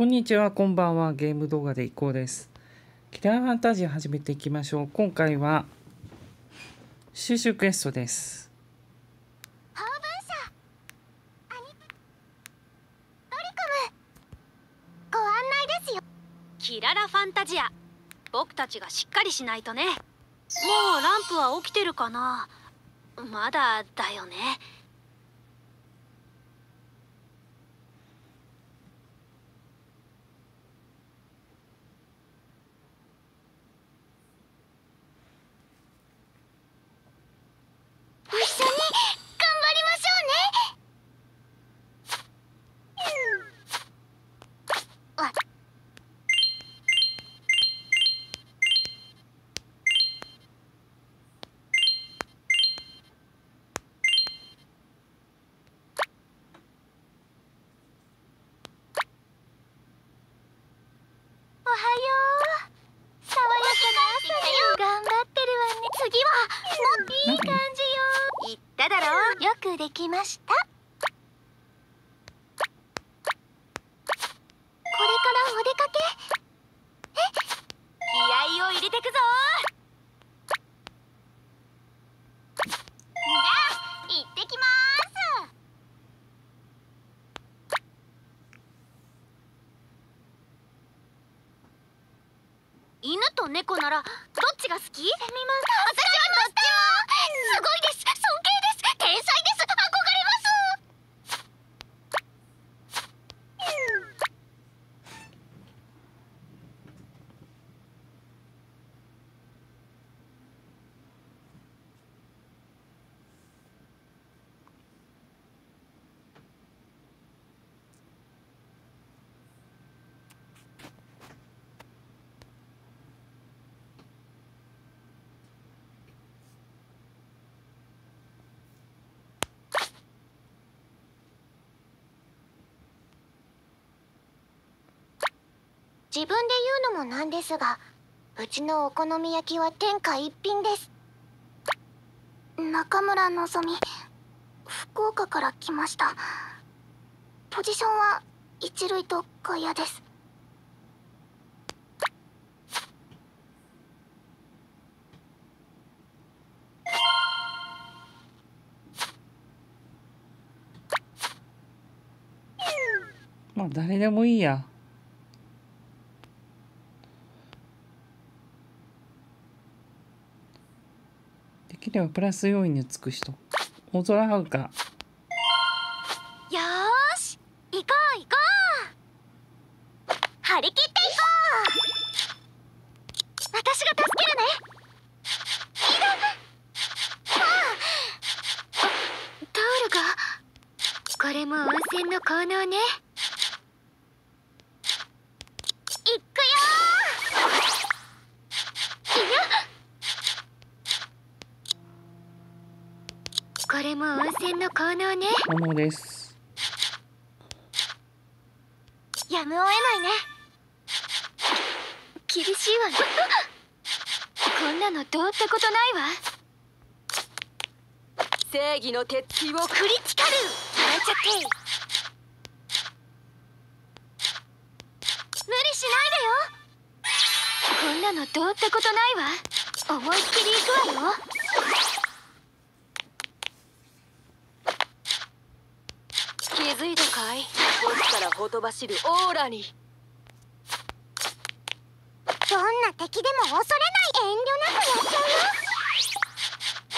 こんにちは、こんばんは。ゲーム動画でいこうです。キラーファンタジー始めていきましょう。今回は収集クエストです。ご案内ですよ。キララファンタジア。僕たちがしっかりしないとね。もうランプは起きてるかな。まだだよね。できました。これからお出かけ。気合を入れてくぞ。じゃあ行ってきます。犬と猫ならどっちが好き？私はどっちも。すごいです。尊敬です。天才です。自分で言うのもなんですが、うちのお好み焼きは天下一品です。中村のぞみ、福岡から来ました。ポジションは一塁と外野です。まあ誰でもいいや。できればプラス要因につく人。大空はるか。よーし、行こう行こう。張り切って行こう。私が助けるね。ああ、タオルが。これも温泉の効能ね。効能ね。効能です。やむを得ないね。厳しいわね。こんなのどうってことないわ。正義の鉄槌をクリティカル。変えちゃって。無理しないでよ。こんなのどうってことないわ。思いっきり行くわよ。気づいたかい？星からほとばしるオーラに。どんな敵でも恐れない。遠慮なくやっちゃ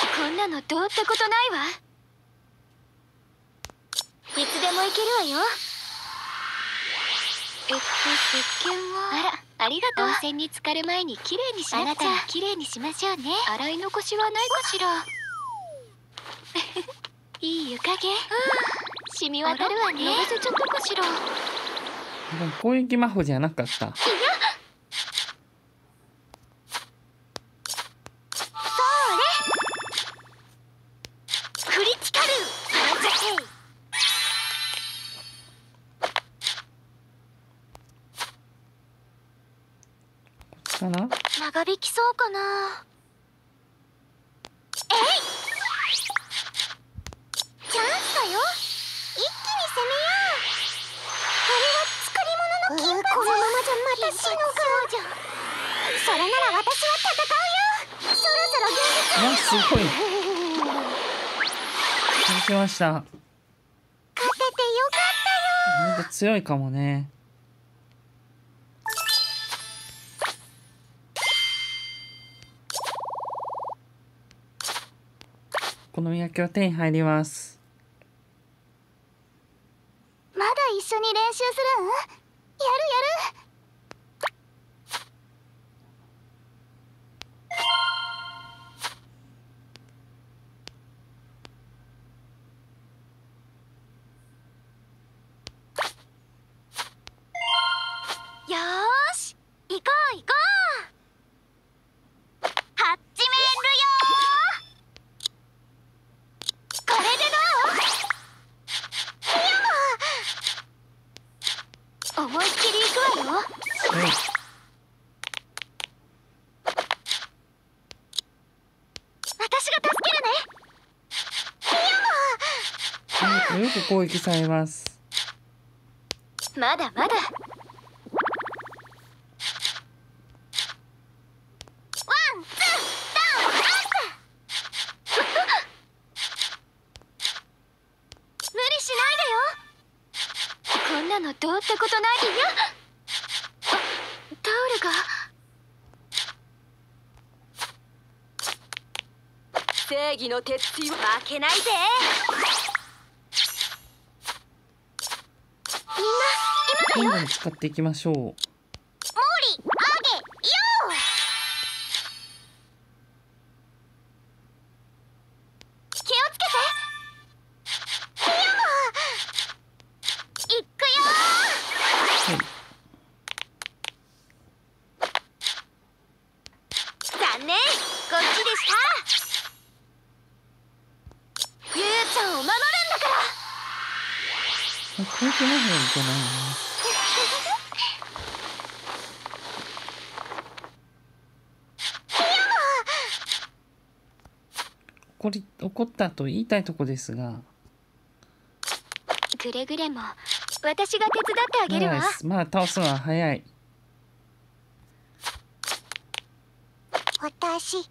うよ。こんなのどうってことないわ。いつでもいけるわよ。石鹸はあら、ありがとう。温泉に浸かる前にきれいにしなくちゃ。あなたもきれいにしましょうね。洗い残しはないかしら。いい湯加減。染み渡るわね。のばせちゃったかしら。攻撃魔法じゃなかった。いや。それ。クリティカル。かな。長引きそうかな。それなら私は戦うよ。そろそろ現実を。いや、すごい。勝てました。勝ててよかったよ。なんか強いかもね。この焼きは手に入ります。まだ一緒に練習するん？やるやる。よく攻撃されます。まだまだ。わん、ツー、ダウン、アップ。無理しないでよ。こんなのどうってことないよ。タオルが。正義の鉄槌は負けないぜ。どんどん使っていきましょう。盛り上げよう。気をつけて。いくよ。はい、残念、こっちでした。ゆうちゃんを守るんだから。こうやってないのいけないな。怒ったと言いたいとこですが、くれぐれも私が手伝ってあげるわ。まあ倒すのは早い。私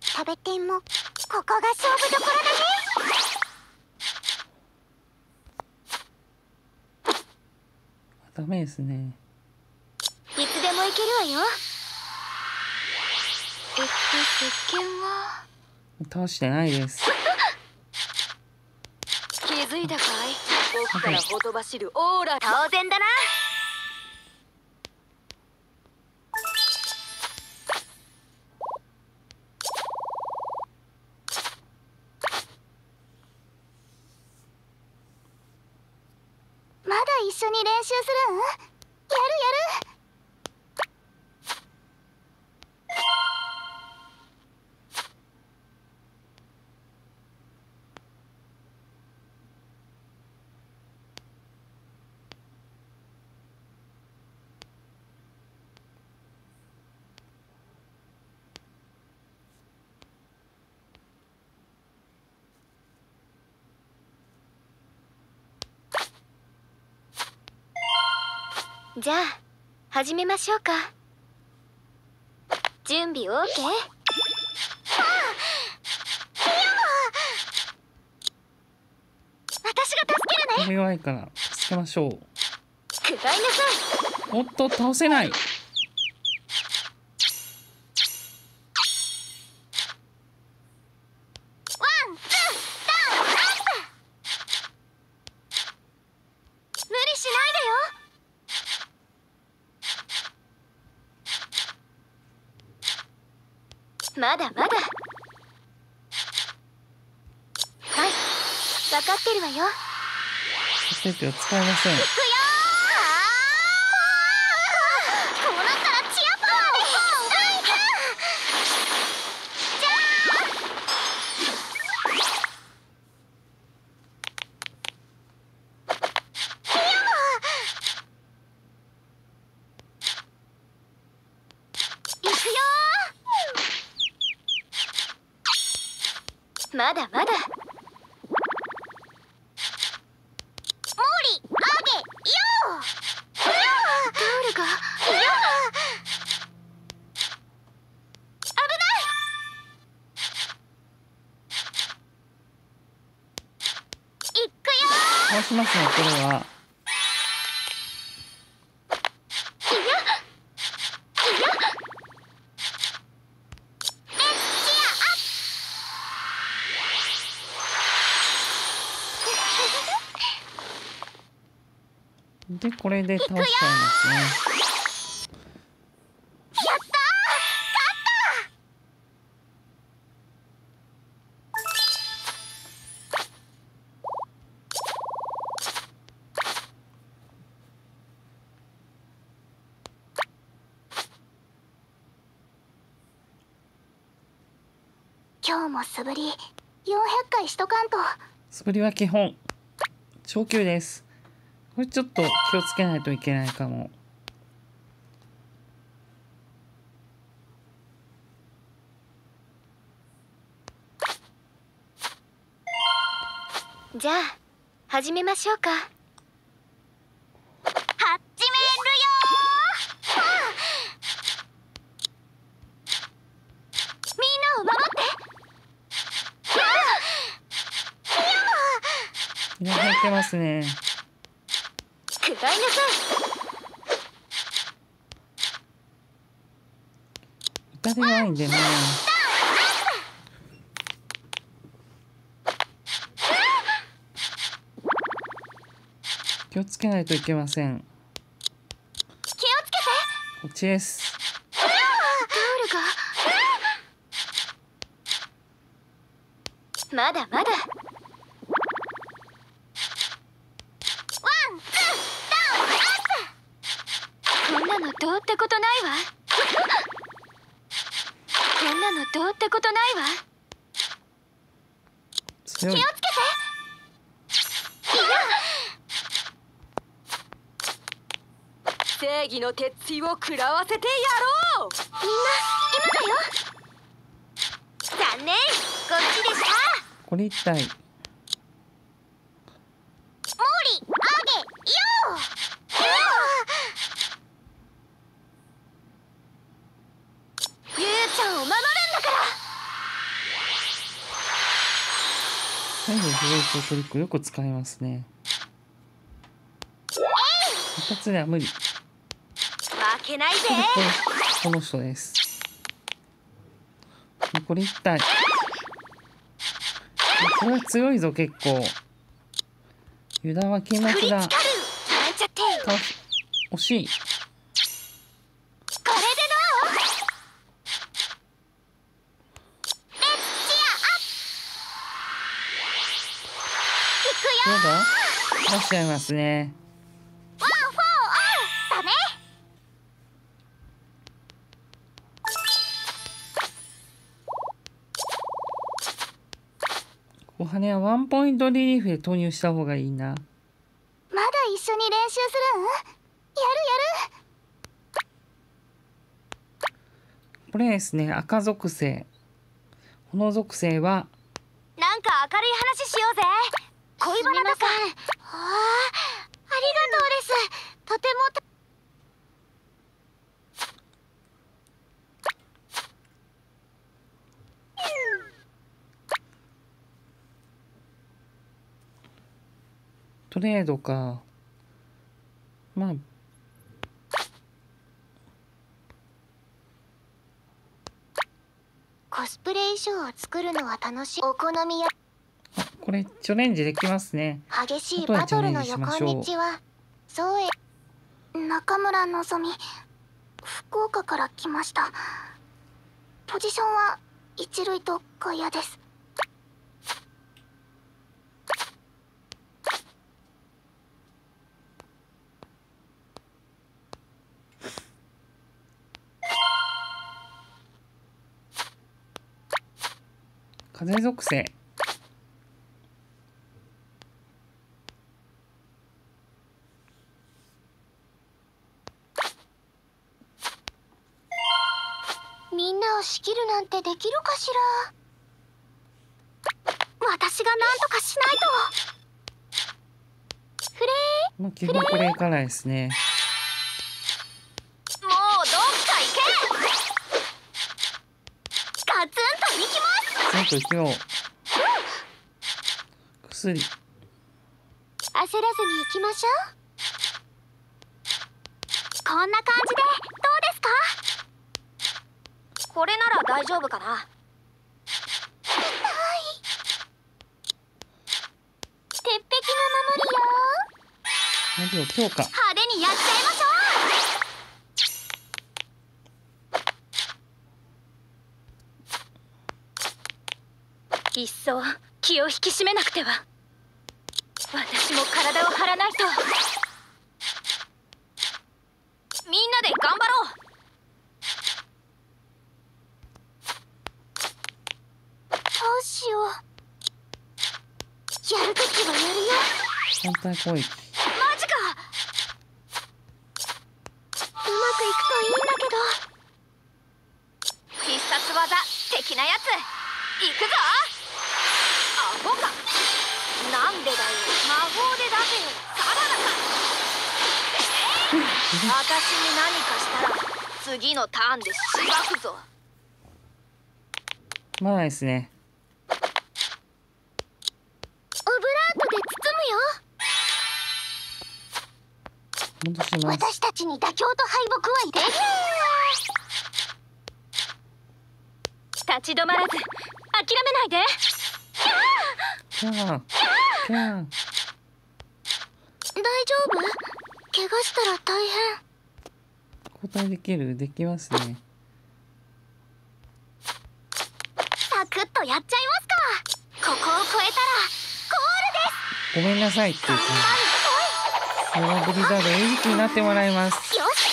食べてもここが勝負どころだね。ダメですね。いつでもいけるわよ。石鹸は倒してないです。気づいたかい？僕からほとばしるオーラ。当然だな。まだ一緒に練習するん？やるやる。じゃあ始めましょうか。準備 OK？ ああ、私が助けるね。弱いから助けましょう。くらいなさい。おっと、倒せない。まだまだ。はい、分かってるわよ。ステップを使いません。いくよー。こうなったらチアパワーで。じゃあ。いくよー。まだまだ。盛り上げよう。タオルが。倒しますね、これは。で、これで倒しちゃいますね。今日も素振り400回しとかんと。素振りは基本長球です。これちょっと気をつけないといけないかも。じゃあ始めましょうか。入ってますね。くらいなさい。歌でないんでね。気をつけないといけません。気をつけて。こっちです。タオルが。まだまだ。どうってことないわ。こんなのどうってことないわ。気をつけて。正義の鉄槌を食らわせてやろう。みんな今だよ。残念、こっちでした。これ一体トリックよく使いますね。一発では無理。負けないぜ。この人です。これ一体。これは強いぞ結構。油断は禁物だ。惜しい。どうだ？倒しちゃいますね。お羽はワンポイントリリーフで投入した方がいいな。まだ一緒に練習するん？やる。これですね、赤属性。この属性はなんか明るい話しようぜ。恋バナだか。ああ、ありがとうです。とてもた。トレードか。まあ。コスプレ衣装を作るのは楽しい。お好み焼き。これチャレンジできますね。激しいバトルの横道はそうえ中村のぞみ、福岡から来ました。ポジションは一塁と外野です。風属性。みんなを仕切るなんてできるかしら。私が何とかしないと。フレー。まあ基本これいかないですね。もうどっか行け。ガツンと行きます。ガツンと行きよう。薬。あらずに行きましょう。こんな感じでどうですか？これなら大丈夫かな。痛い。鉄壁の守りよ。強化。派手にやっちゃいましょう。いっそ気を引き締めなくては。私も体を張らないと。みんなで頑張ろう。どうしよう。やるときはやるよ。本当に怖い。マジか。うまくいくといいんだけど。必殺技的なやつ。いくぞ。そうか、なんでだよ。魔法で出せよ。サラダか。私に何かしたら次のターンでしばくぞ。まだないですね。オブラートで包むよ。戻します。私たちに妥協と敗北は立ち止まらず諦めないで。キャンキャンキャン。大丈夫？怪我したら大変。交代できる？できますね。サクッとやっちゃいますか。ここを越えたらゴールです。ごめんなさいって言って。弱ブリザード餌食になってもらいます。よし。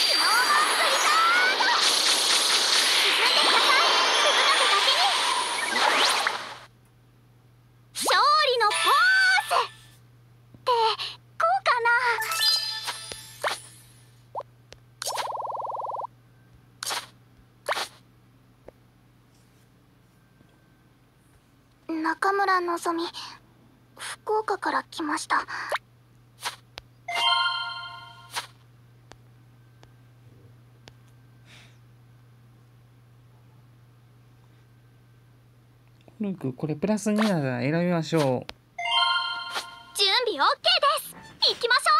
中村のぞみ、福岡から来ました。ルーク、これプラス2なら選びましょう。準備 OK です。行きましょ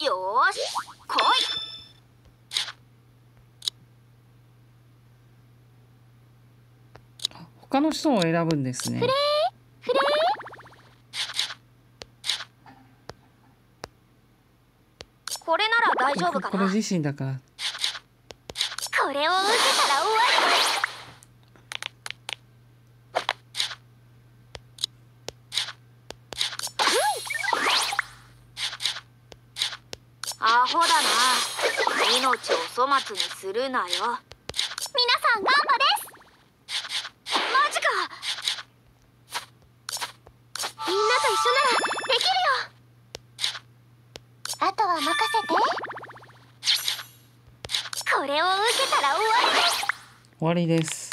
う。よーし、来い。他の人を選ぶんですね。フレーフレー。これなら大丈夫かな。これ自身だから。これを受けたら終わり、うん、アホだな。命を粗末にするなよ。皆さん頑張れ。終わりです。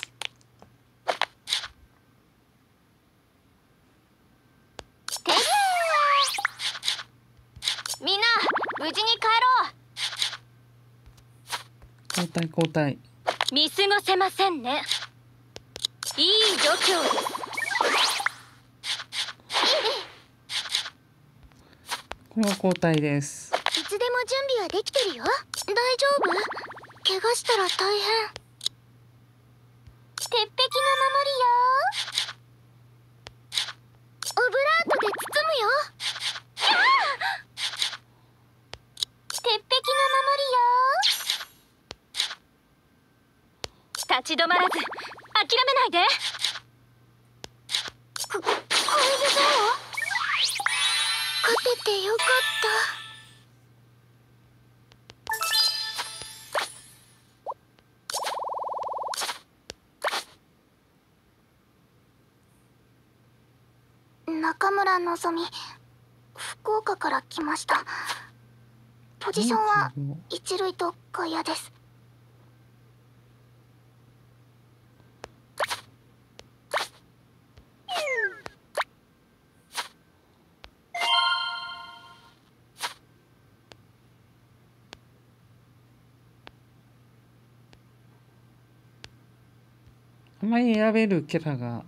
みんな無事に帰ろう。交代交代。見過ごせませんね。いい度胸です。これは交代です。いつでも準備はできてるよ。大丈夫？怪我したら大変。鉄壁の守りよ。オブラートで包むよ。鉄壁の守りよ。立ち止まらず諦めないで。これでどう？勝ててよかった。中村のぞみ、福岡から来ました。ポジションは一塁と外野です。あまり選べるキャラが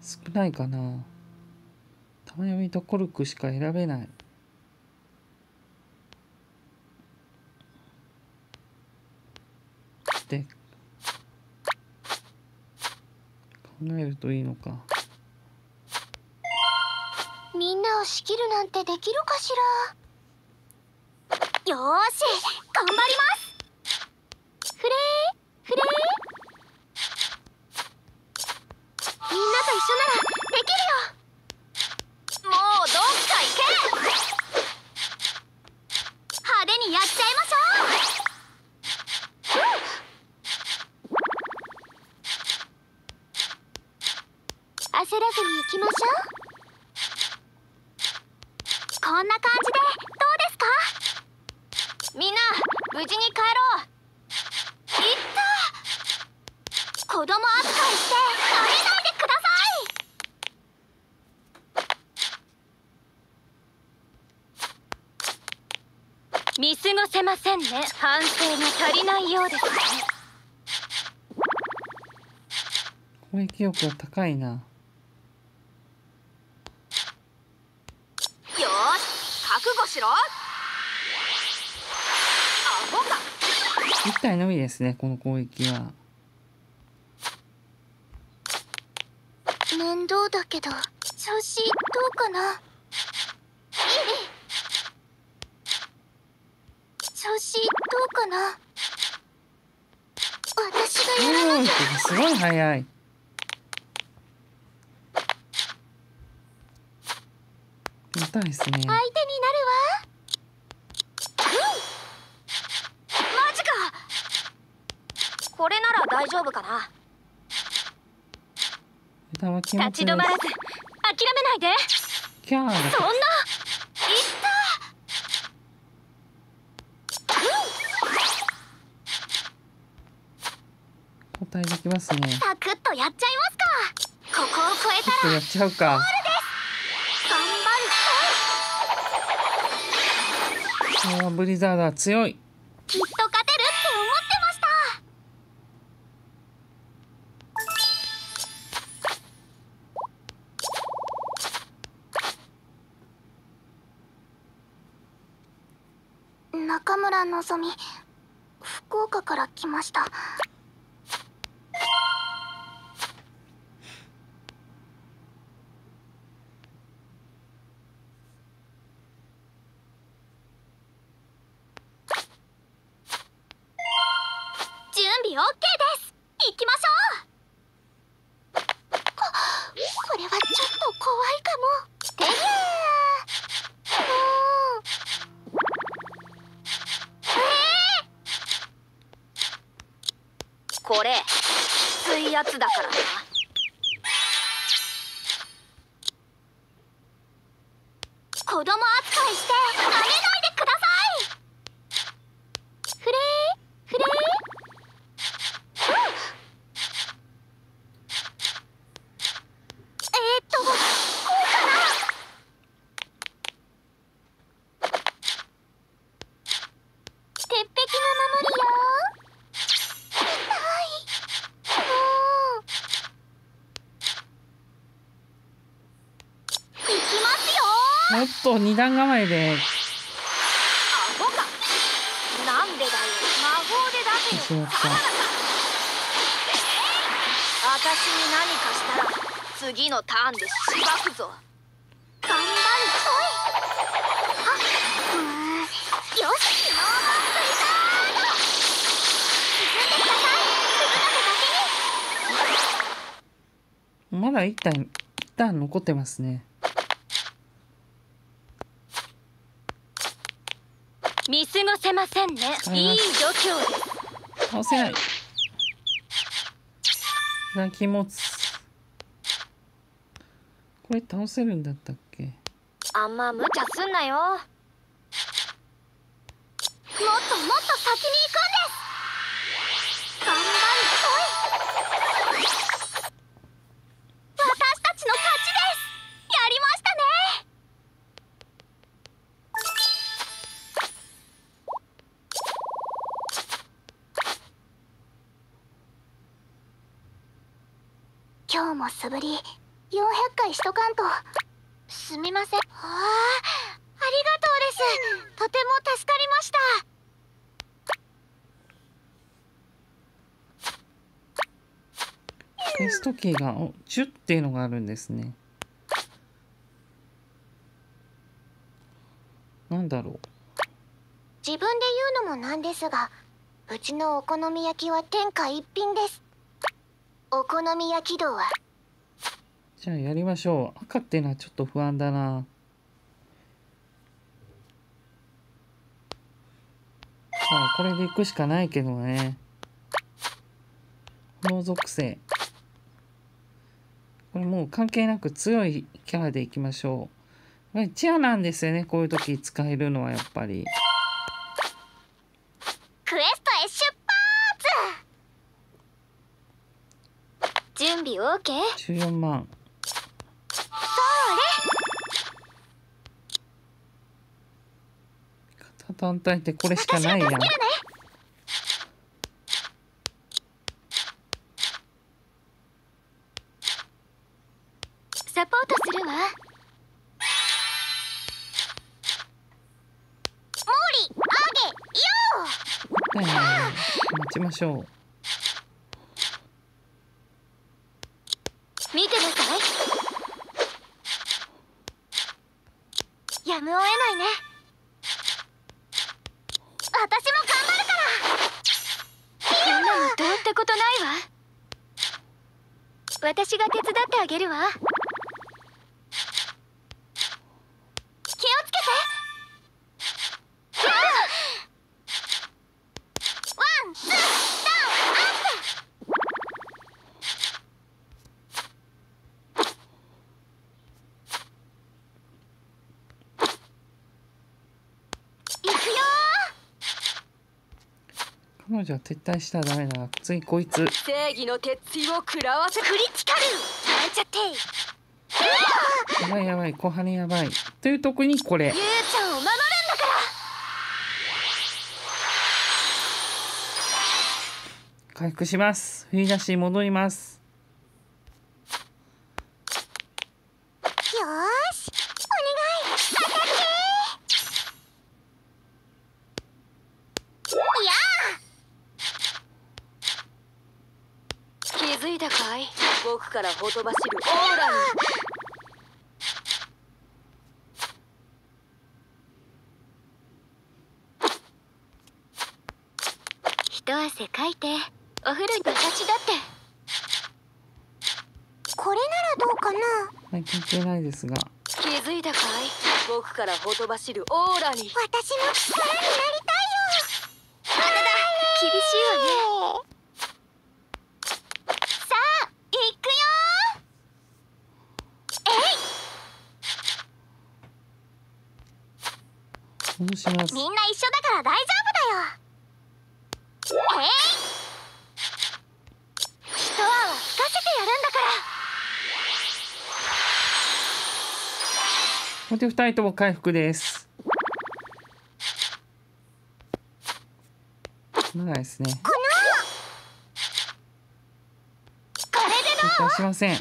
少ないかな。玉読みとコルクしか選べない。で考えるといいのか。みんなを仕切るなんてできるかしら。よーし、頑張ります。フレー、フレー。みんなと一緒ならできるよ。もうどっか行け。派手にやっちゃいましょう。焦らずに行きましょう。こんな感じでどうですか？みんな無事に帰ろう。いった。子供扱いしてダメだ。見過ごせませんね。反省に足りないようですね。攻撃力が高いな。よーし、覚悟しろ。アホか。1体のみですね、この攻撃は。面倒だけど調子どうかな。調子どうかな。私がやらなきゃ。すごい早い。見たいですね。相手になるわ。マジか。これなら大丈夫かな。立ち止まらず、諦めないで。キャー。そんな。対できますね。サクッとやっちゃいますか。ここを越えたらやっちゃうか。ゴールです。頑張る。ブリザーダ強い。きっと勝てるって思ってました。中村のぞみ、福岡から来ました。これ、きついやつだからな。子供扱いして舐めないでください。フレー、フレー、うん、こうかな。鉄壁の守りよ。おっと、二段構えで。アホか。なんでだよ。魔法で出せよ。そうか。私に何かしたら次のターンでしばくぞ。頑張るぞい。よし。ノーマッスリザード。まだ一旦残ってますね。見過ごせませんね。いい度胸です。倒せない。泣き持つ。これ倒せるんだったっけ？あんま無茶すんなよ。もっともっと先に行くんです。頑張るぞい。私たちの勝ちです。やりましたね。今日も素振り400回しとかんとすみません。ああ、ありがとうです。とても助かりました。テストキーが10っていうのがあるんですね。なんだろう。自分で言うのもなんですが、うちのお好み焼きは天下一品です。お好み焼き道は。じゃあやりましょう。赤っていうのはちょっと不安だな。さあこれでいくしかないけどね。炎属性。これもう関係なく強いキャラでいきましょう。これチアなんですよね、こういう時使えるのはやっぱり。クエストへ出発。準備 OK。14万。それ。型単体ってこれしかないやん。サポートするわ。モーリー、あげよう。待ちましょう。見てください。やむを得ないね。私も頑張るから。こんなのどうってことないわ。私が手伝ってあげるわ。彼女は撤退したらダメだな。次こいつ。正義の鉄槌を食らわせ。クリティカル。耐えちゃって。やばいやばい、小羽やばい。というとこにこれ。ゆうちゃんを守るんだから。回復します。振り出しに戻ります。僕からほとばしるオーラに。一汗かいてお風呂に。私だってこれならどうかな。はい、関係ないですが。気づいたかい、僕からほとばしるオーラに。私も力になりたいよ。本当だ、厳しいわね。みんな一緒だから大丈夫だよ。人は吹かせてやるんだから。これで2人とも回復です。まだですね。これでどうしません。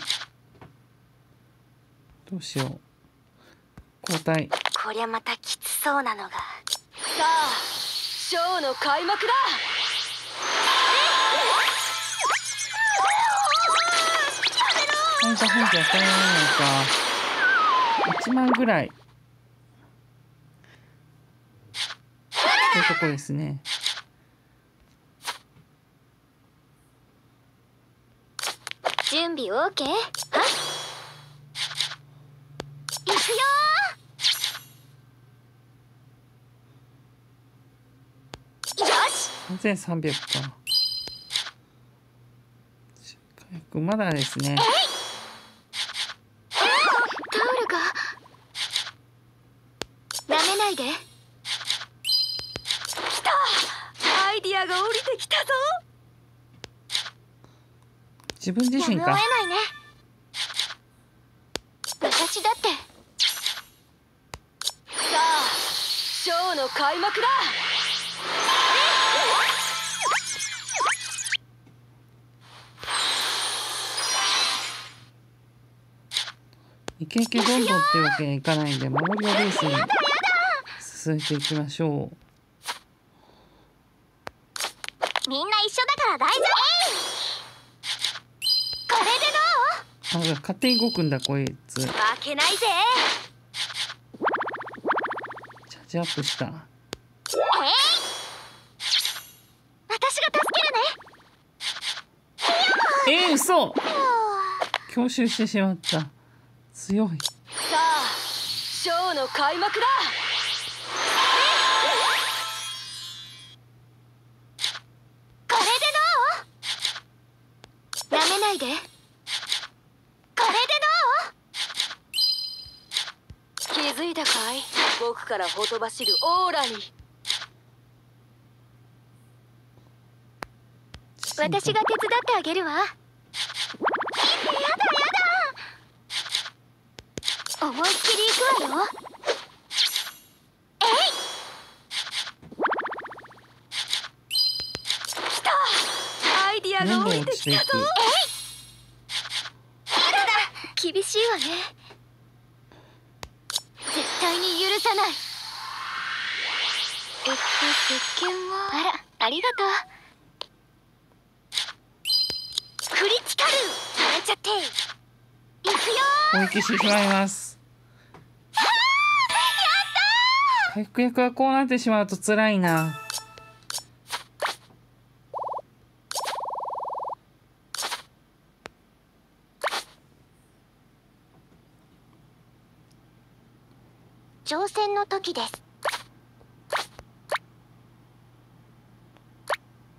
どうしよう。交代。こりゃまたきつそうなのが。さあ、ショーの開幕だ。本当本気やったらないのか。1万ぐらい。というとこですね。準備 OK。 はっ、いくよー。3300か。回復まだですね。タオルが。舐めないで。きた。アイディアが降りてきたぞ。自分自身か。やむを得ないね。私だって。さあ、ショーの開幕だ。イケイケどんどんってわけにいかないんで、守りのベースに進めていきましょう。みんな一緒だから大丈夫。これでどう？あ、勝手に動くんだこいつ。負けないぜ。チャージアップした。私が助けるね。嘘。強襲してしまった。強い。さあ、ショーの開幕だ。これでどう？気づいたかい？僕からほとばしるオーラに。私が手伝ってあげるわ。やだやだ。思いっきり行くわよ。えい。きた。アイディアが降りてきたぞ。えい。厳しいわね。絶対に許さない。石鹸は？あら、ありがとう。クリティカル。やっちゃって。いくよー。攻撃してしまいます。やったー。回復役はこうなってしまうと辛いな。挑戦の時です。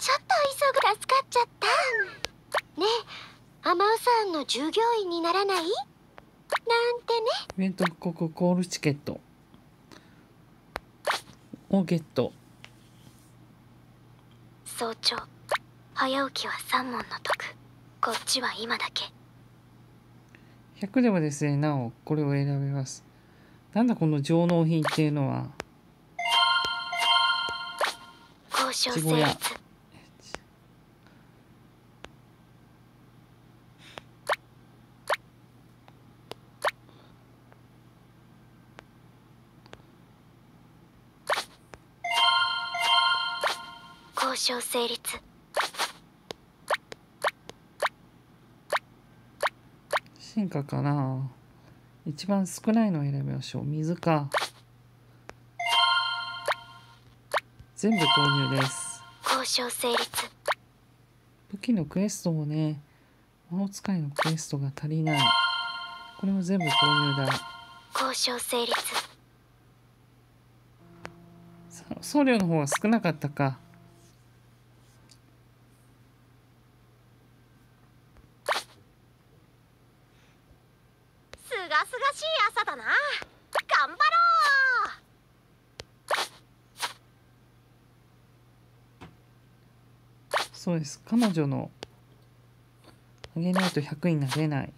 ちょっと急ぐ。助かっちゃったね。アマウさんの従業員にならないなんてね。イベント広告コールチケットをゲット。早朝早起きは3問の得。こっちは今だけ。100ではですね、なおこれを選べます。なんだこの上納品っていうのは。交渉成立。交渉成立。進化かな。一番少ないのを選びましょう。水か。全部購入です。交渉成立。武器のクエストもね、魔法使いのクエストが足りない。これも全部購入だ。交渉成立。送料の方は少なかったか。そうです。彼女のあげないと100になれない。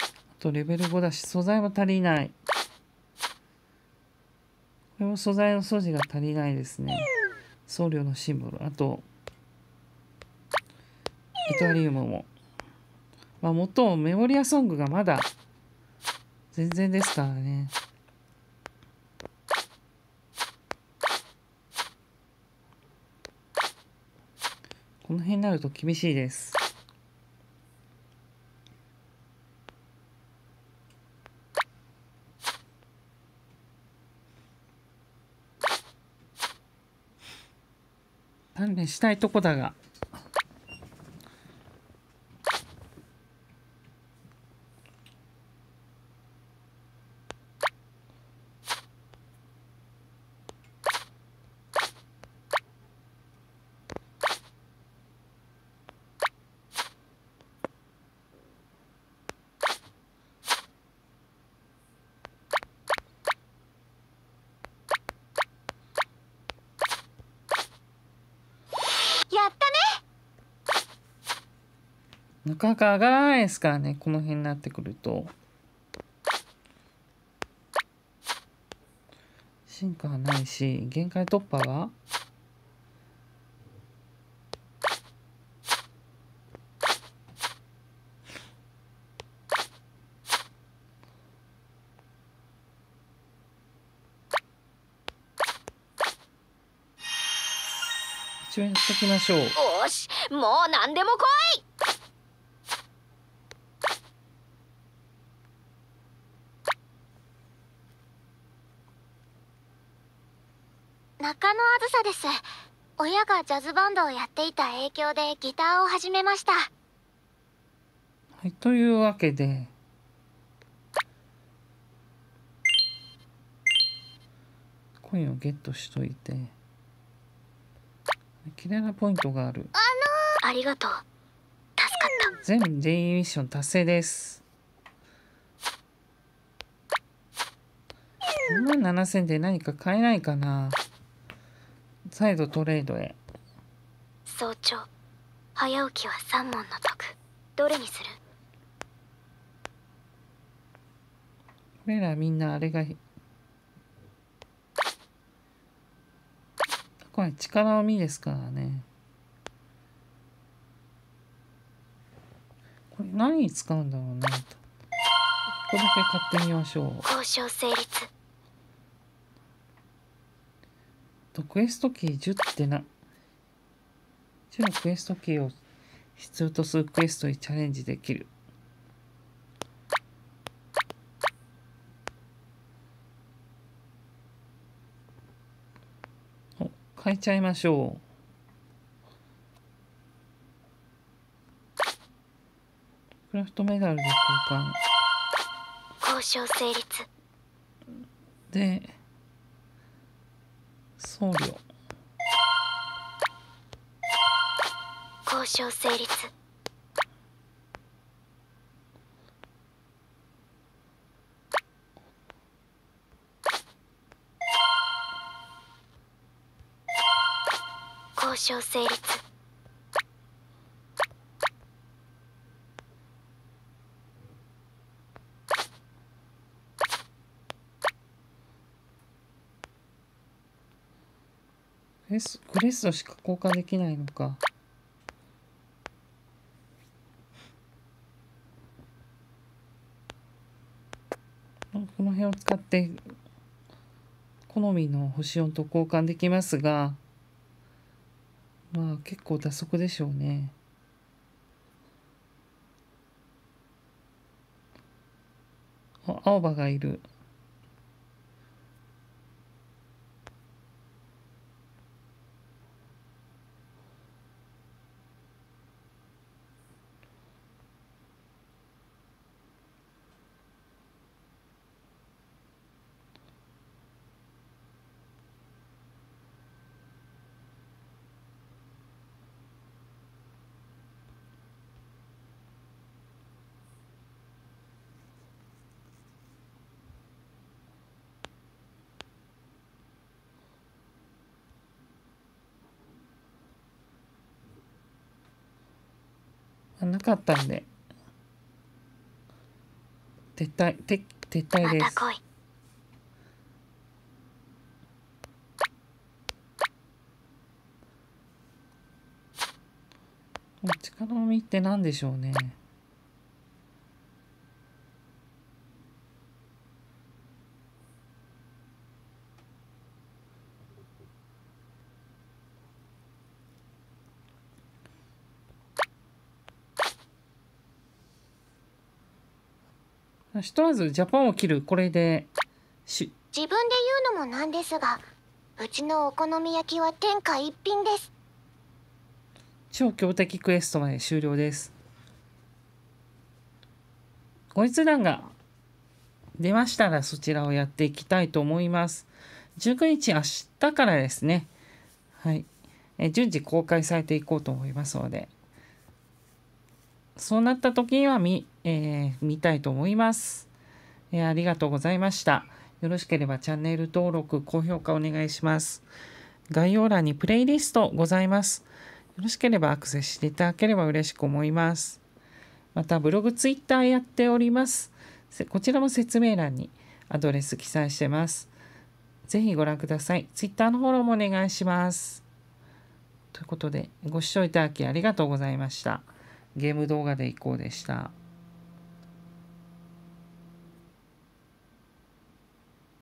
あとレベル5だし、素材も足りない。これも素材の素地が足りないですね。送料のシンボル、あとイタリウムも、まあ元メモリアソングがまだ全然ですからね。この辺になると厳しいです。鍛錬したいとこだが。なかなか上がらないですからね、この辺になってくると。進化はないし、限界突破は必要にしときましょう。おし、もう何でも来い。中野あずさです。親がジャズバンドをやっていた影響でギターを始めました。はい、というわけで。コインをゲットしといて。綺麗なポイントがある。ありがとう。助かった。全デイミッション達成です。27000で何か買えないかな。再度トレードへ。早朝早起きは3問の得、どれにする？俺らみんなあれがこれ力を見ですからね。これ何に使うんだろうなと。ここだけ買ってみましょう。交渉成立。クエストキー10ってな、10のクエストキーを必要とするクエストにチャレンジできる。お、変えちゃいましょう。クラフトメダルで交換。交渉成立。で送料。交渉成立。交渉成立。クレストしか交換できないのか。この辺を使って好みの星4と交換できますが、まあ結構打足でしょうね。あ、青葉がいる。なかったんで撤退です。力を見ってなんでしょうね。ひとまずジャパンを切る。これで自分で言うのもなんですが、うちのお好み焼きは天下一品です。超強敵クエストまで終了です。ご閲覧が出ましたらそちらをやっていきたいと思います。19日明日からですね、はい、順次公開されていこうと思いますので、そうなった時には見たいと思います。ありがとうございました。よろしければチャンネル登録、高評価お願いします。概要欄にプレイリストございます。よろしければアクセスしていただければ嬉しく思います。またブログ、ツイッターやっております。こちらも説明欄にアドレス記載してます。ぜひご覧ください。ツイッターのフォローもお願いします。ということで、ご視聴いただきありがとうございました。ゲーム動画でいこうでした。